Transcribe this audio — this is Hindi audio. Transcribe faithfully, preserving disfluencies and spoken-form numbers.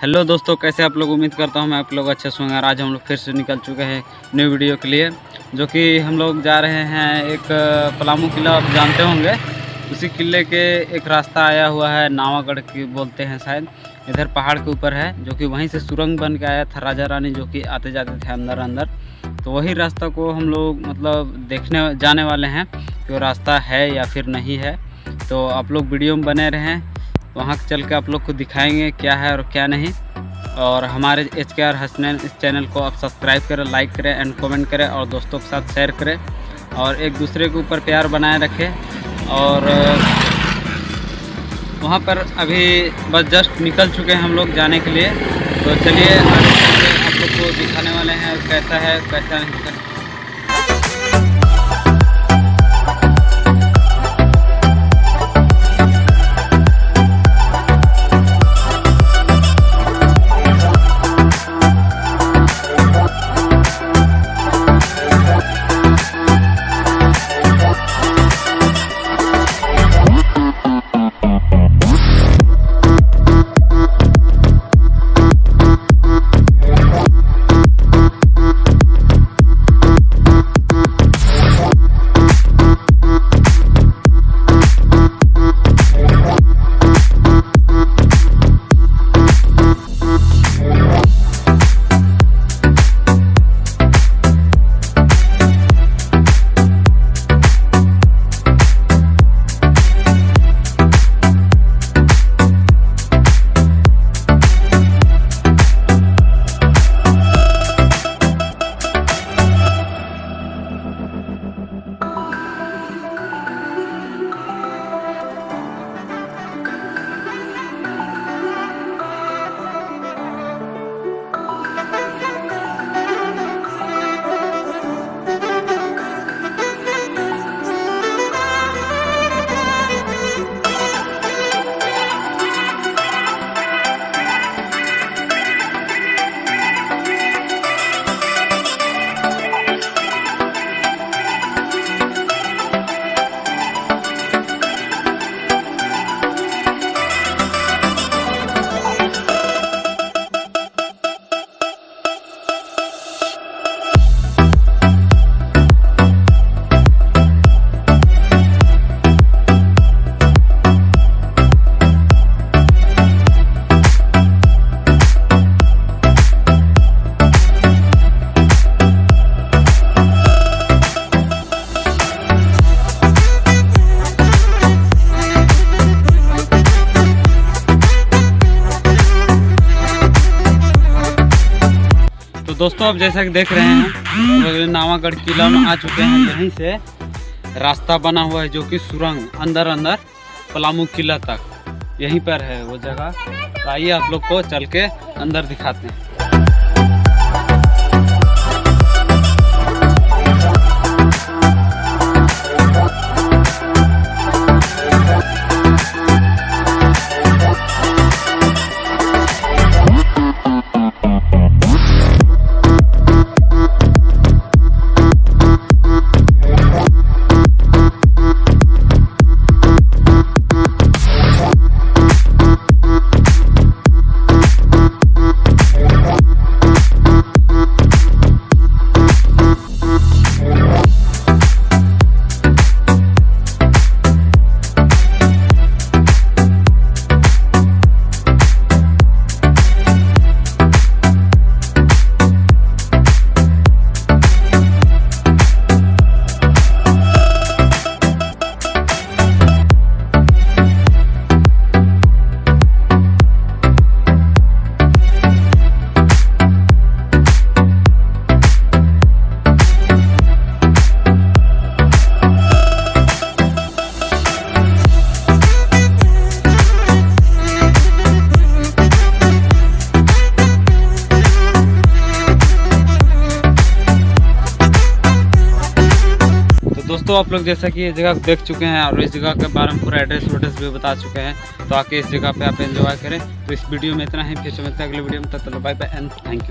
हेलो दोस्तों, कैसे आप लोग। उम्मीद करता हूं मैं आप लोग अच्छे से होंगे। आज हम लोग फिर से निकल चुके हैं न्यू वीडियो के लिए, जो कि हम लोग जा रहे हैं एक पलामू किला, आप जानते होंगे। उसी किले के एक रास्ता आया हुआ है, नवागढ़ की बोलते हैं शायद, इधर पहाड़ के ऊपर है, जो कि वहीं से सुरंग बन के आया था राजा रानी जो कि आते जाते थे अंदर अंदर। तो वही रास्ता को हम लोग मतलब देखने जाने वाले हैं कि वो रास्ता है या फिर नहीं है। तो आप लोग वीडियो में बने रहें, वहाँ चल के आप लोग को दिखाएंगे क्या है और क्या नहीं। और हमारे एच के आर हसनैन इस चैनल को आप सब्सक्राइब करें, लाइक करें एंड कमेंट करें और दोस्तों के साथ शेयर करें और एक दूसरे के ऊपर प्यार बनाए रखें। और वहाँ पर अभी बस जस्ट निकल चुके हैं हम लोग जाने के लिए। तो चलिए आज आप लोग को दिखाने वाले हैं कैसा है कैसा नहीं है। दोस्तों आप जैसा कि देख रहे हैं नवागढ़ किला में आ चुके हैं। यहीं से रास्ता बना हुआ है जो कि सुरंग अंदर अंदर पलामू किला तक यहीं पर है वो जगह। तो आइए आप लोग को चल के अंदर दिखाते हैं। दोस्तों आप लोग जैसा कि ये जगह देख चुके हैं और इस जगह के बारे में पूरा एड्रेस वोड्रेस भी बता चुके हैं, तो आके इस जगह पे आप एंजॉय करें। तो इस वीडियो में इतना ही, फिर से मिलते हैं अगले वीडियो में। तब तक bye bye and thank you.